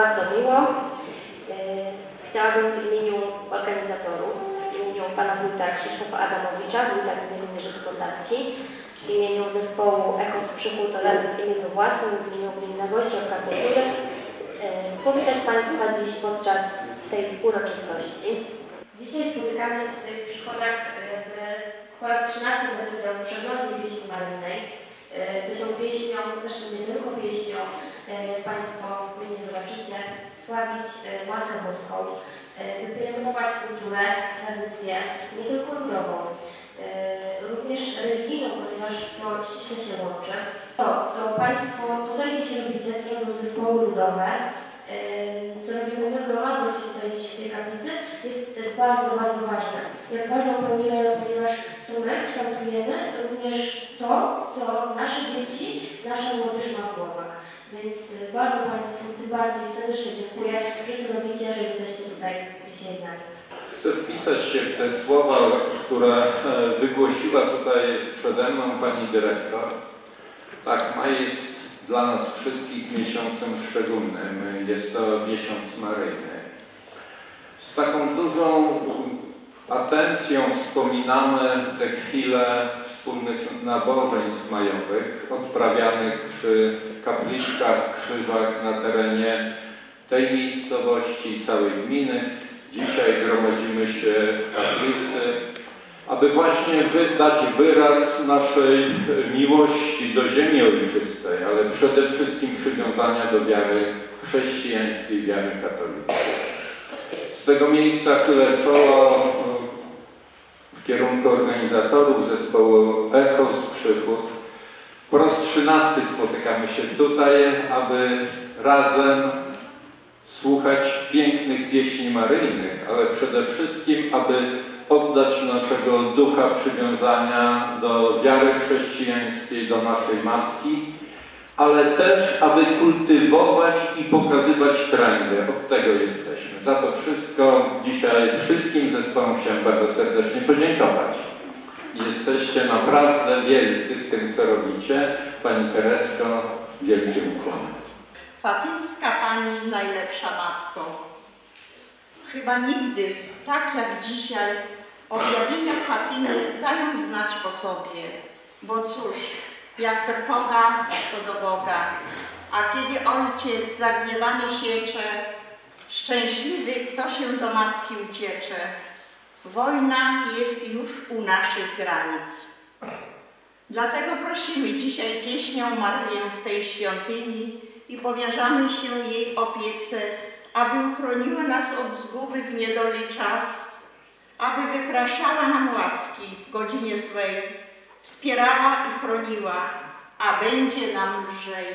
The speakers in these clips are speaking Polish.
bardzo miło. Chciałabym w imieniu organizatorów, w imieniu pana wójta Krzysztofa Adamowicza, wójta gminy Żydko-Laski, w imieniu zespołu Echo z Przychodu oraz w imieniu własnym, w imieniu Gminnego Ośrodka Kultury powitać Państwa dziś podczas tej uroczystości. Dzisiaj spotykamy się tutaj w Przychodach po raz 13 brać udział w przeglądzie pieśni maryjnej. Tą pieśnią, zresztą nie tylko pieśnią, Państwo mnie zobaczycie, sławić Matkę Boską, by pielęgnować kulturę, tradycję, nie tylko ludową, również religijną, ponieważ to ściśle się łączy. To, co Państwo tutaj dzisiaj robicie, to robią zespoły ludowe, co robimy my, gromadząc się tutaj w tej kaplicy, jest bardzo, bardzo ważne. Jak ważną pełni rolę, ponieważ to my kształtujemy również to, co nasze dzieci, nasza młodzież ma w głowach. Więc bardzo Państwu tym bardziej serdecznie dziękuję, że to robicie, że jesteście tutaj dzisiaj z nami. Chcę wpisać się w te słowa, które wygłosiła tutaj przede mną Pani Dyrektor. Tak, maj jest dla nas wszystkich miesiącem szczególnym. Jest to miesiąc maryjny. Z taką dużą atencją wspominamy te chwile wspólnych nabożeństw majowych odprawianych przy kapliczkach, krzyżach na terenie tej miejscowości i całej gminy. Dzisiaj gromadzimy się w kaplicy, aby właśnie wydać wyraz naszej miłości do ziemi ojczystej, ale przede wszystkim przywiązania do wiary chrześcijańskiej, wiary katolickiej. Z tego miejsca chylę czoło w kierunku organizatorów zespołu Echo z Przychód. Po raz 13 spotykamy się tutaj, aby razem słuchać pięknych pieśni maryjnych, ale przede wszystkim, aby oddać naszego ducha przywiązania do wiary chrześcijańskiej, do naszej Matki, ale też, aby kultywować i pokazywać trendy. Od tego jesteśmy. Za to wszystko dzisiaj wszystkim zespołom chciałem bardzo serdecznie podziękować. Jesteście naprawdę wielcy w tym, co robicie. Pani Teresko, wielkie ukłony. Fatymska Pani jest najlepsza matką. Chyba nigdy, tak jak dzisiaj, objawienia Fatymy dają znać o sobie, bo cóż, jak trwoga, to do Boga. A kiedy ojciec zagniewany siecze, szczęśliwy, kto się do matki uciecze. Wojna jest już u naszych granic. Dlatego prosimy dzisiaj pieśnią Maryję w tej świątyni i powierzamy się jej opiece, aby uchroniła nas od zguby w niedoli czas, aby wypraszała nam łaski w godzinie złej, wspierała i chroniła, a będzie nam lżej.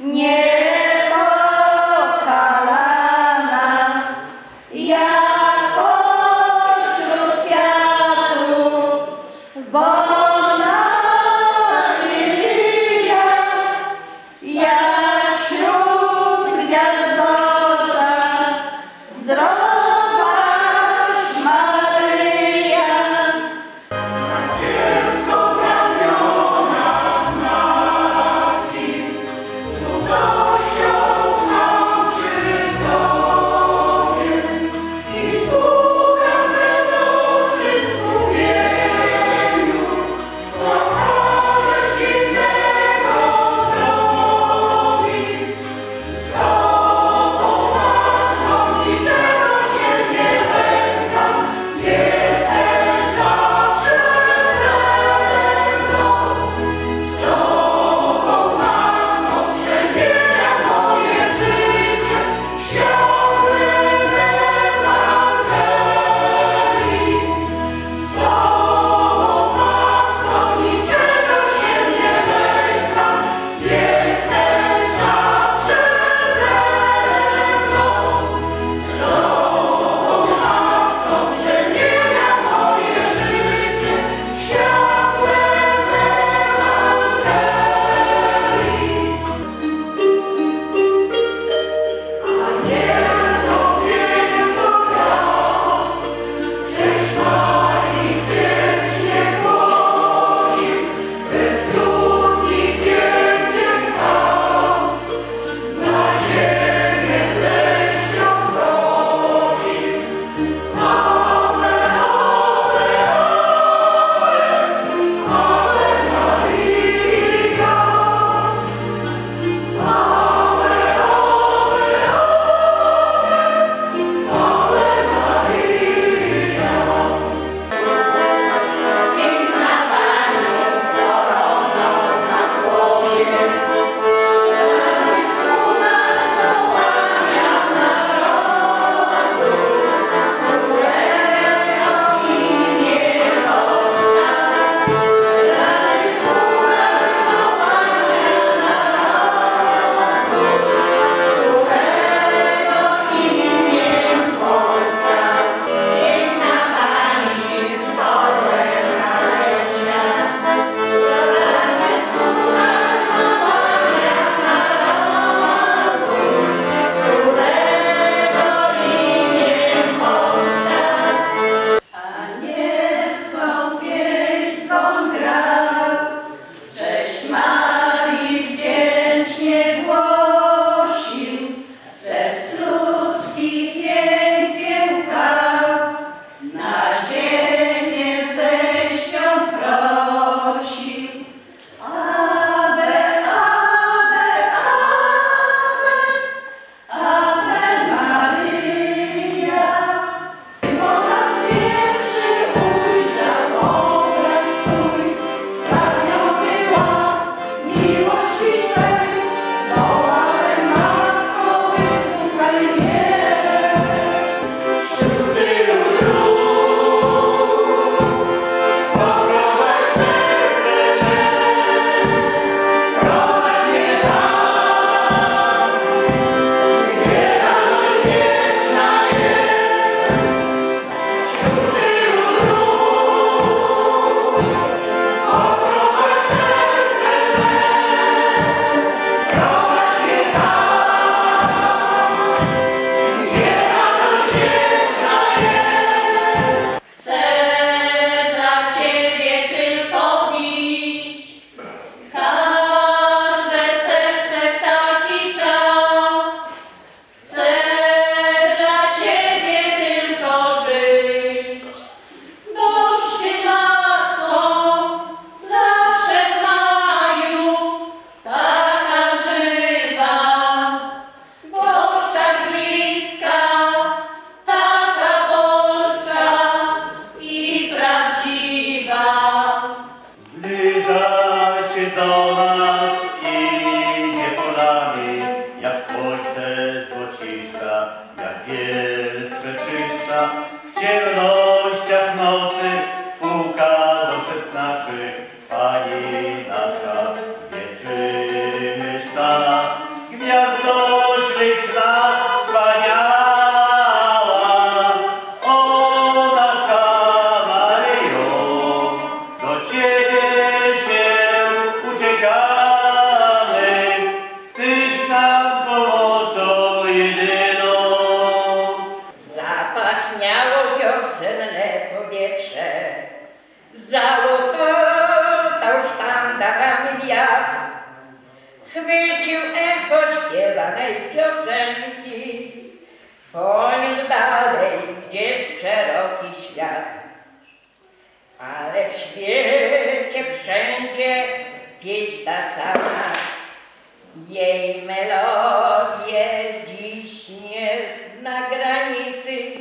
No! Chwycił echo śpiewanej piosenki, poniósł dalej, gdzie szeroki świat. Ale w świecie wszędzie pieśń ta sama, jej melodie dziś nie zna granicy.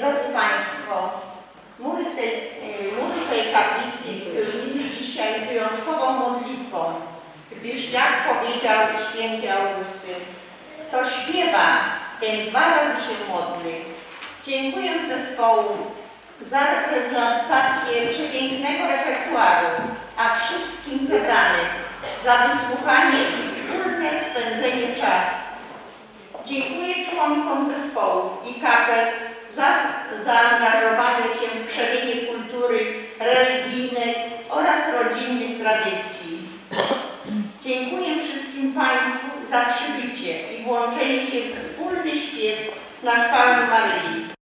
Drodzy Państwo, mury tej kaplicy wypełnili dzisiaj wyjątkową modlitwą, gdyż jak powiedział Święty Augustyn, to śpiewa ten dwa razy się modli. Dziękuję zespołu za reprezentację przepięknego repertuaru, a wszystkim zebranym za wysłuchanie i wspólne spędzenie czasu. Dziękuję członkom zespołów i kapel za zaangażowanie się w krzewienie kultury religijnej oraz rodzinnych tradycji. Dziękuję wszystkim Państwu za przybycie i włączenie się w wspólny śpiew na chwałę Maryi.